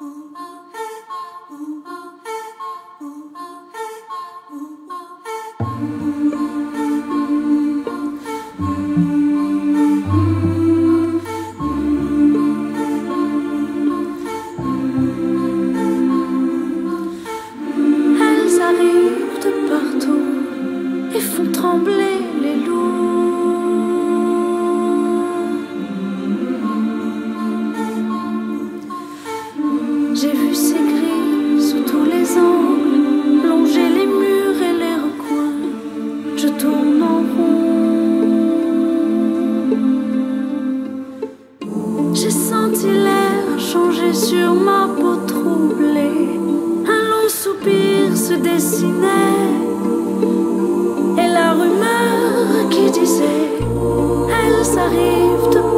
Elles arrivent de partout et font trembler les loups. J'ai vu ces grilles sous tous les angles, plonger les murs et les recoins. Je tourne en rond. J'ai senti l'air changer sur ma peau troublée. Un long soupir se dessinait et la rumeur qui disait: elles arrivent de